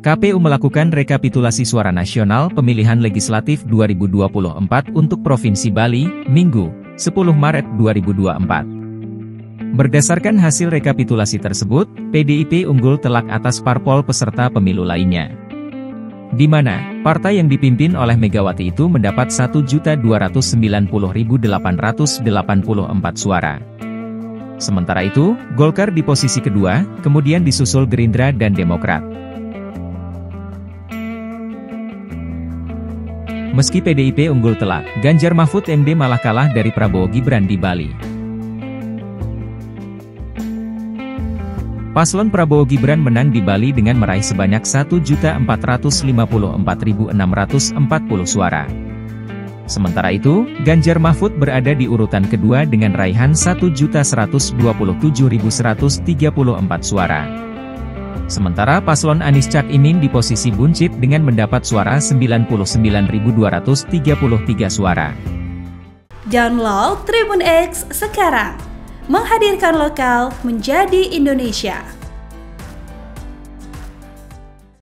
KPU melakukan rekapitulasi suara nasional pemilihan legislatif 2024 untuk Provinsi Bali, Minggu, 10 Maret 2024. Berdasarkan hasil rekapitulasi tersebut, PDIP unggul telak atas parpol peserta pemilu lainnya. Di mana, partai yang dipimpin oleh Megawati itu mendapat 1.290.884 suara. Sementara itu, Golkar di posisi kedua, kemudian disusul Gerindra dan Demokrat. Meski PDIP unggul telak, Ganjar-Mahfud MD malah kalah dari Prabowo-Gibran di Bali. Paslon Prabowo-Gibran menang di Bali dengan meraih sebanyak 1.454.640 suara. Sementara itu, Ganjar-Mahfud berada di urutan kedua dengan raihan 1.127.134 suara. Sementara paslon Anies-Cak Imin di posisi buncit dengan mendapat suara 99.233 suara. Download Tribun X sekarang, menghadirkan lokal menjadi Indonesia.